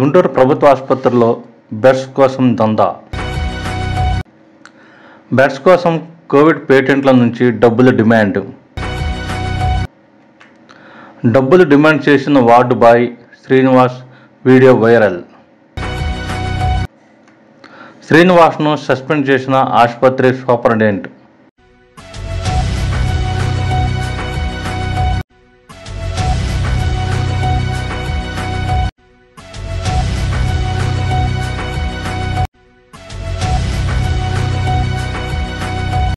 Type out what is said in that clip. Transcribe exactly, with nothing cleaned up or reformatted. గుంటూరు ప్రభుత్వ ఆసుపత్రిలో బెడ్స్ కోసం దందా. బెడ్స్ కోసం కోవిడ్ పేటెంట్ల నుంచి డబ్బులు డిమాండ్. డబ్బులు డిమాండ్ చేసిన ward boy Srinivas video viral. శ్రీనివాస్ను సస్పెండ్ చేసిన ఆసుపత్రి సూపరింటెండెంట్.